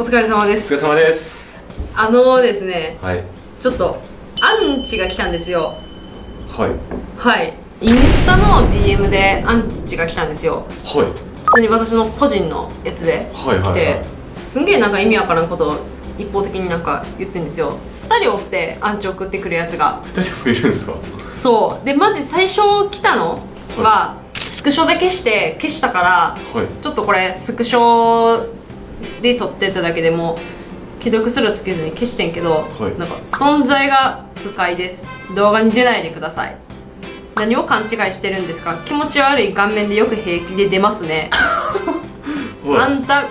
お疲れ様です。お疲れ様です。ですね。はい。ちょっとアンチが来たんですよ。はい。はい。インスタの DM でアンチが来たんですよ。はい。普通に私の個人のやつで来て、すんげえなんか意味わからんことを一方的になんか言ってんですよ。2人おってアンチ送ってくるやつが。2人もいるんですか？そう。でマジ最初来たのは。はい、スクショで消したから、はい、ちょっとこれスクショで撮ってただけでも既読すらつけずに消してんけど、はい、なんか存在が不快です、動画に出ないでください、何を勘違いしてるんですか、気持ち悪い顔面でよく平気で出ますねあんた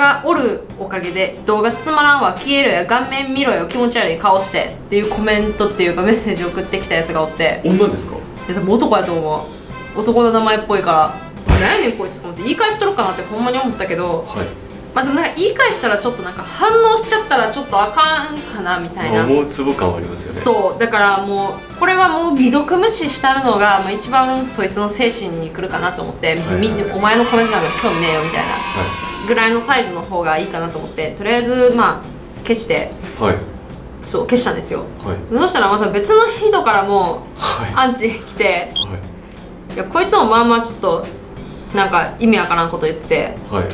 がおるおかげで動画つまらんわ、消えろよ、顔面見ろよ、気持ち悪い顔してっていうコメントっていうかメッセージ送ってきたやつがおって。女ですか？いや、でも男やと思う。男の名前っぽいから何やねんこいつと思って言い返しとるかなってほんまに思ったけど、はい、まあでもなんか言い返したらちょっとなんか反応しちゃったらちょっとあかんかなみたいな、もうツボ感はありますよね。そうだからもうこれはもう未読無視したるのが、まあ、一番そいつの精神にくるかなと思って「お前のコメントなんか興味ねえよ」みたいなぐらいの態度の方がいいかなと思って、とりあえずまあ消して、はい、そう消したんですよ、はい、そしたらまた別の人からもアンチ来て。はいはい、いやこいつもまあまあちょっとなんか意味わからんこと言って、はい、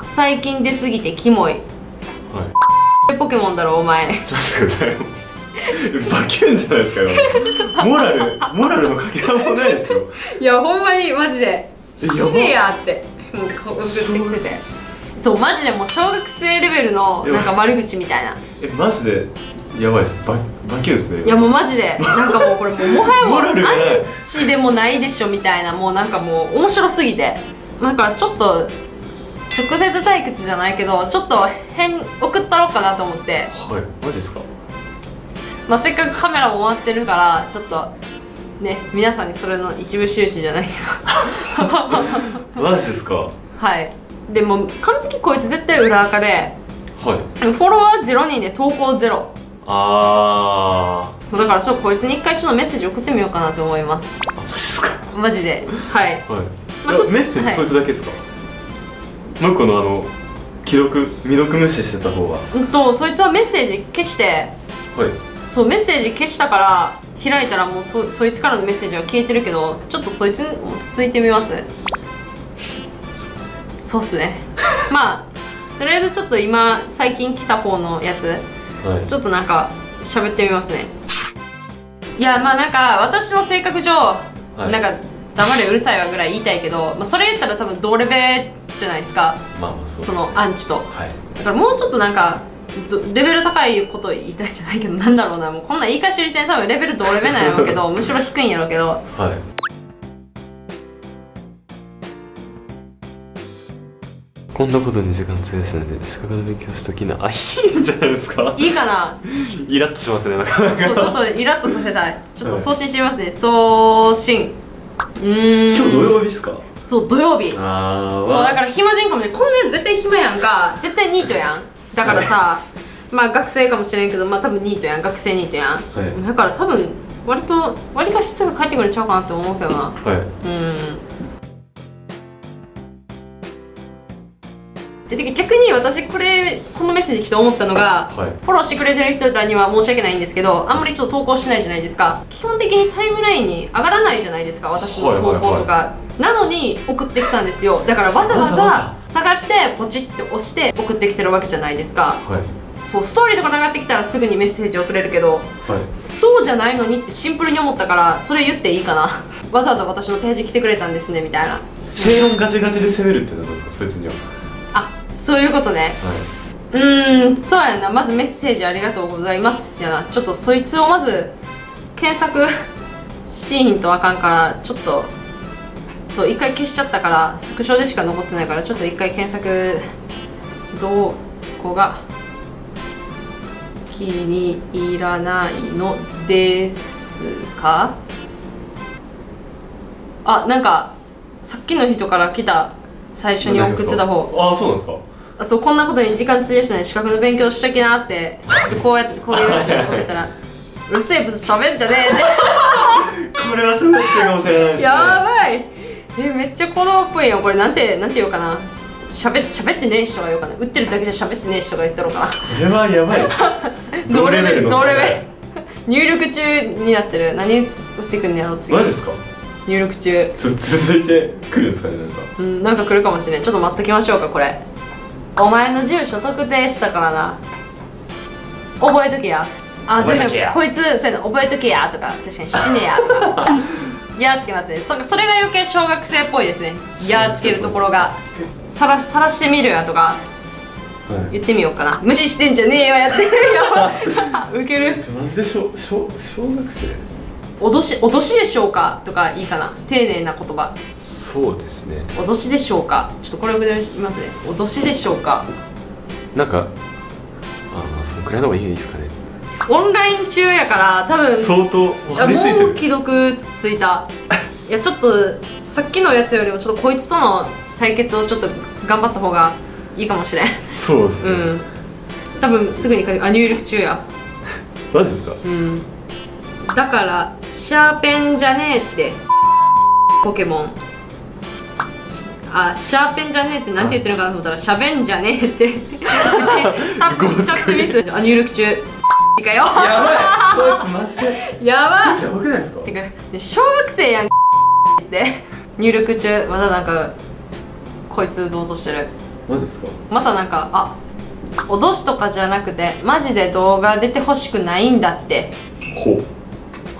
最近出過ぎてキモい、はい、ポケモンだろお前、ちょっと待ってください、バキュンじゃないですか今モラルのかけらもないですよ。いやほんまにマジで死ねやってもう送ってきてて、そうマジでもう小学生レベルのなんか悪口みたいな、えマジでやばいです、バキュンですね。いやもうマジでなんかもうこれもはやもうアンチでもないでしょみたいな、もうなんかもう面白すぎて、だからちょっと直接対決じゃないけどちょっと送ったろうかなと思って。はいマジですか？まあせっかくカメラも回ってるからちょっとね皆さんにそれの一部収支じゃないけどマジですか？はい。でも完璧こいつ絶対裏垢で、はい、フォロワー0人で投稿0、ああだからちょっとこいつに一回ちょっとメッセージ送ってみようかなと思います。あマジですか？マジではい。メッセージそいつだけですか？もう一個の未読無視してた方がそいつはメッセージ消して、はいそうメッセージ消したから開いたらもうそいつからのメッセージは消えてるけど、ちょっとそいつに落ち着いてみます。そうっすね。まあとりあえずちょっと今最近来た方のやつちょっとなんか喋ってみますね。いやまあなんか私の性格上、はい、なんか黙れうるさいわぐらい言いたいけど、まあ、それ言ったら多分同レベじゃないですか、そのアンチと、はい、だからもうちょっとなんかレベル高いこと言いたいじゃないけど、なんだろうな、もうこんな言い返しにして多分レベル同レベなんやろうけどむしろ低いんやろうけど、はいこんなことに時間費やすので資格の勉強しときな。あ、いいんじゃないですか？いいかな。イラッとしますね、なかなか。そう、ちょっとイラッとさせたい。ちょっと送信してみますね、はい、送信。今日土曜日ですか？そう、土曜日。そう、だから暇人かもね。こんなやつ絶対暇やんか。絶対ニートやん。だからさ、はい、まあ学生かもしれんけど、まあ多分ニートやん。学生ニートやん。はい、だから多分、割かしすぐ帰ってくれちゃうかなって思うけどな。はい。逆に私このメッセージ来て思ったのが、はい、フォローしてくれてる人らには申し訳ないんですけど、あんまりちょっと投稿しないじゃないですか。基本的にタイムラインに上がらないじゃないですか、私の投稿とか。なのに送ってきたんですよ。だからわざわざ探してポチって押して送ってきてるわけじゃないですか、はい、そうストーリーとか流ってきたらすぐにメッセージ送れるけど、はい、そうじゃないのにってシンプルに思ったから、それ言っていいかなわざわざ私のページ来てくれたんですねみたいな。正論ガチガチで攻めるっていうのはどうですか、そいつには。そういうことね、はい、そうやな。まずメッセージありがとうございますやな。ちょっとそいつをまず検索シーンとあかんから、ちょっとそう一回消しちゃったから、スクショでしか残ってないから、ちょっと一回検索動画が気に入らないのですか。あ、なんかさっきの人から来た最初に送ってた方。ああそうなんですか。あそう、こんなことに時間費やしてない資格の勉強しときなってこうやってこういうやつで送ったらうるせえブス喋るんじゃねえこれは喋ってるかもしれないですね。やばい。めっちゃ子供っぽいよこれ。なんて言おうかな。しゃべってねえ人が言うかな、打ってるだけじゃ喋ってねえ人が言ったのかな。それはやばいです。同レベルの入力中になってる。何打ってくんのやろ次。マジですか。入力中続いてくるんですかね。なんかなんか来るかもしれない。ちょっと待っときましょうか。これお前の住所特定したからな、覚えとけや。あ、全然こいつそういうの覚えとけやとか、確かに死ねやとか「や」つけますね。それが余計小学生っぽいですね。「や」つけるところが「さらしてみるや」とか言ってみようかな。無視してんじゃねえよ、やってみるよ。ウケる。マジで小学生脅しでしょうかとかいいかな、丁寧な言葉。そうですね、脅しでしょうか。ちょっとこれを見ますね。脅しでしょうか、なんかああそのくらいの方がいいですかね。オンライン中やから多分相当もう既読ついた。いやちょっとさっきのやつよりもちょっとこいつとの対決をちょっと頑張った方がいいかもしれん。そうですね、うん、多分すぐにあ入力中や。マジですか。うん、だからシャーペンじゃねえってポケモン、あシャーペンじゃねえってなんて言ってるのかなと思ったら、シャベンじゃねえってタップミス。あ入力中いいかよ。やばい、こいつマジでやばい。やばくないですか。てか小学生やんって入力中。またなんかこいつどうとしてる。マジですか。またなんかあ脅しとかじゃなくてマジで動画出てほしくないんだって。ほう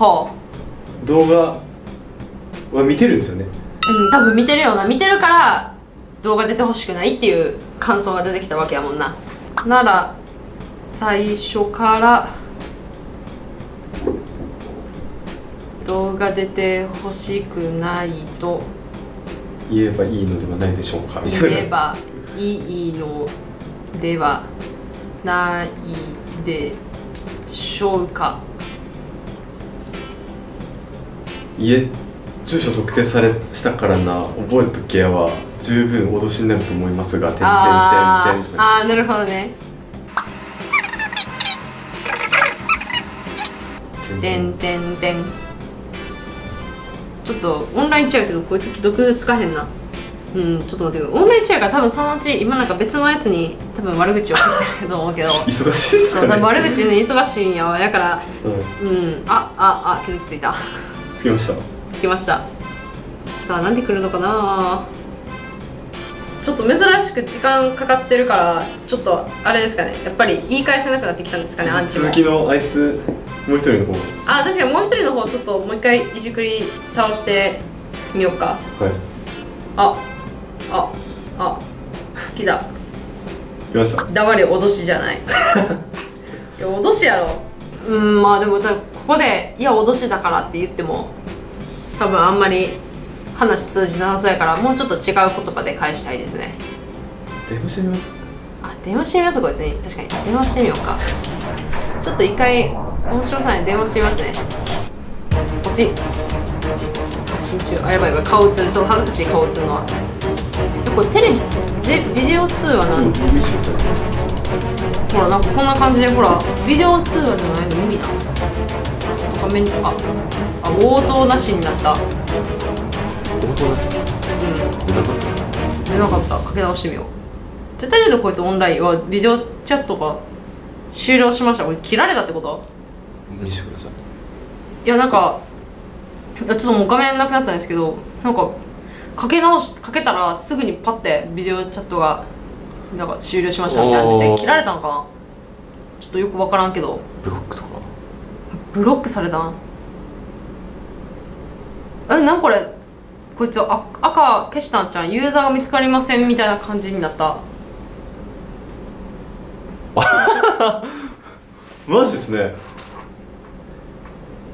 はあ、動画は見てるんですよね。うん、多分見てるよな。見てるから動画出てほしくないっていう感想が出てきたわけやもんな。なら最初から動画出てほしくないと言えばいいのではないでしょうかみたいな。言えばいいのではないでしょうか。家住所特定したからな、覚えとけやは十分脅しになると思いますが、ああなるほどね。ちょっとオンライン中やけどこいつ既読つかへんな。うん、ちょっと待ってくれ。オンライン中やから多分そのうち今なんか別のやつに多分悪口を言ってると思うけど忙しいっすかね。そう悪口ね、忙しいんやわ。だからうん、既読ついた。着きました。着きました。さあなんで来るのかな。ちょっと珍しく時間かかってるからちょっとあれですかね。やっぱり言い返せなくなってきたんですかね。アンチも続きのあいつもう一人の方。あ確かにもう一人の方ちょっともう一回いじくり倒してみようか。はい。来た。来ました。黙れ脅しじゃない。いや脅しやろ。まあでもここで「いや脅しだから」って言っても多分あんまり話通じなさそうやから、もうちょっと違う言葉で返したいですね。電話してみます。あ電話してみます。こいつに確かに電話してみようか。ちょっと一回面白さに電話してみますね。こっち発信中。あやばいやばい、顔映る。ちょっと恥ずかしい顔映るのは。これテレビでビデオ通話なんでほらなんかこんな感じでほらビデオ通話じゃないの意味な。画面とか応答なしになった。応答なし。うん。出なかったですか。出なかった。かけ直してみよう。絶対出るこいつ。オンラインはビデオチャットが終了しました。これ切られたってこと？見せてください。いやなんかちょっともう画面なくなったんですけど、なんかかけたらすぐにパッてビデオチャットがなんか終了しましたみたいなで切られたのかな。ちょっとよくわからんけど。ブロックとか。ブロックされたん。え、なんこれ。こいつ赤消したんちゃん。ユーザーが見つかりませんみたいな感じになった。マジですね。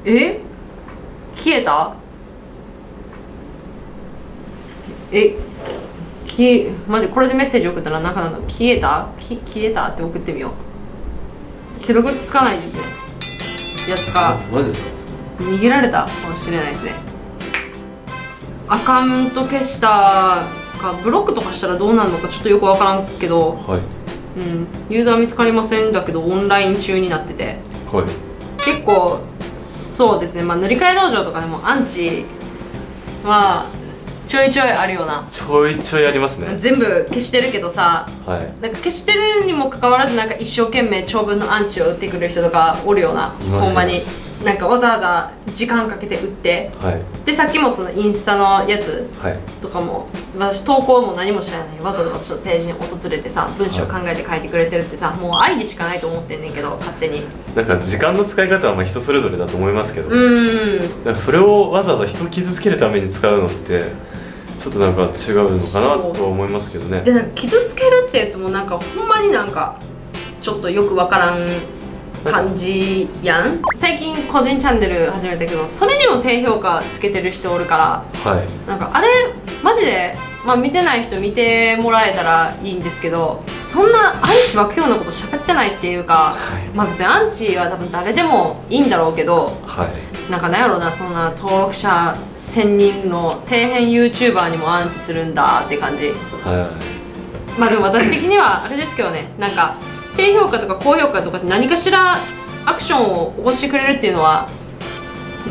え？消えた？え？マジこれでメッセージ送ったらなんか消えた？消えたって送ってみよう。既読つかないですね。やつか。マジですか。逃げられたかもしれないですね。アカウント消したかブロックとかしたらどうなるのかちょっとよくわからんけど、はい、うん、ユーザー見つかりませんだけどオンライン中になってて、はい、結構そうですね。まあ塗り替え道場とかでもアンチはちょいちょいあるよな。ちょいちょいありますね。全部消してるけどさ、はい、なんか消してるにもかかわらずなんか一生懸命長文のアンチを打ってくる人とかおるよな。ほんまになんかわざわざ時間かけて打って、はい、でさっきもそのインスタのやつとかも、はい、私投稿も何もしてないのにわざわざページに訪れてさ文章を考えて書いてくれてるってさ、はい、もう愛でしかないと思ってんねんけど勝手に。なんか時間の使い方はまあ人それぞれだと思いますけど、なんかそれをわざわざ人を傷つけるために使うのってちょっとなんか違うのかなとは思いますけどね。でなんか傷つけるって言ってもなんかほんまになんかちょっとよくわからん感じやん。最近個人チャンネル始めたけどそれにも低評価つけてる人おるから、はい、なんかあれマジで、まあ、見てない人見てもらえたらいいんですけど、そんなアンチばくようなこと喋ってないっていうか、はい、まあ別にアンチは多分誰でもいいんだろうけど、はい、なんかなんやろな、そんな登録者1000人の底辺 YouTuber にもアンチするんだって感じ、はい、まあでも私的にはあれですけどね、なんか低評価とか高評価とか何かしらアクションを起こしてくれるっていうのは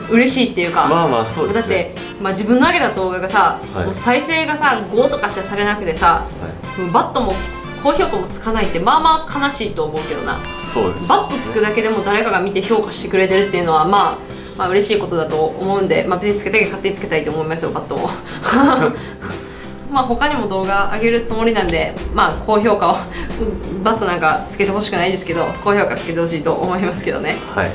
嬉しいっていうか、まあまあそうですね。だって、まあ、自分の上げた動画がさ、はい、もう再生がさ5とかしかされなくてさ、はい、もうバットも高評価もつかないってまあまあ悲しいと思うけどな。そうです。バットつくだけでも誰かが見て評価してくれてるっていうのはまあ、まあ嬉しいことだと思うんで、まあ、別につけたい勝手につけたいと思いますよバットも。まあ他にも動画上げるつもりなんで、まあ高評価をバッとなんかつけてほしくないですけど高評価つけてほしいと思いますけどね。はい、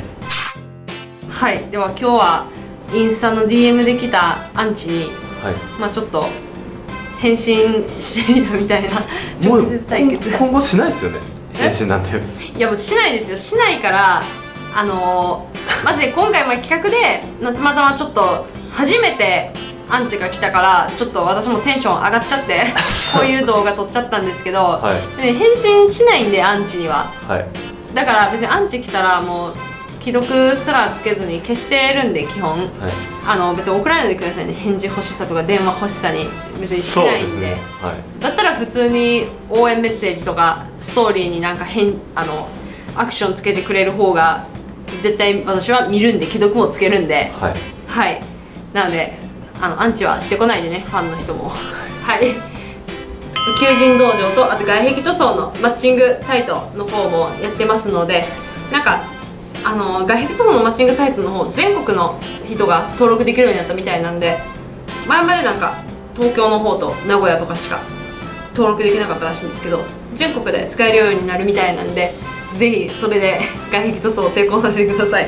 はい、では今日はインスタの DM で来たアンチに、はい、まあちょっと返信してみたみたいな直接対決。今後しないですよね返信なんて。いやもうしないですよ。しないからまず今回ま企画でたまたまちょっと初めてアンチが来たからちょっと私もテンション上がっちゃってこういう動画撮っちゃったんですけど、はい、で返信しないんでアンチには、はい、だから別にアンチ来たらもう既読すらつけずに消してるんで基本、はい、別に送らないでくださいね返事欲しさとか電話欲しさに別にしないん で、ねはい、だったら普通に応援メッセージとかストーリーになんかアクションつけてくれる方が絶対私は見るんで既読もつけるんで、はい、はい、なのでアンチはしてこないでねファンの人も。はい求人道場とあと外壁塗装のマッチングサイトの方もやってますので、なんか外壁塗装のマッチングサイトの方全国の人が登録できるようになったみたいなんで、前までなんか東京の方と名古屋とかしか登録できなかったらしいんですけど全国で使えるようになるみたいなんで、是非それで外壁塗装を成功させてください。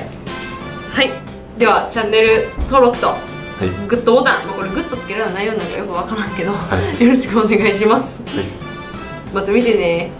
はいではチャンネル登録とはい、グッドボタン、まあ、これグッドつけるような内容なんかよくわからんけど、はい、よろしくお願いします、はい、また見てね。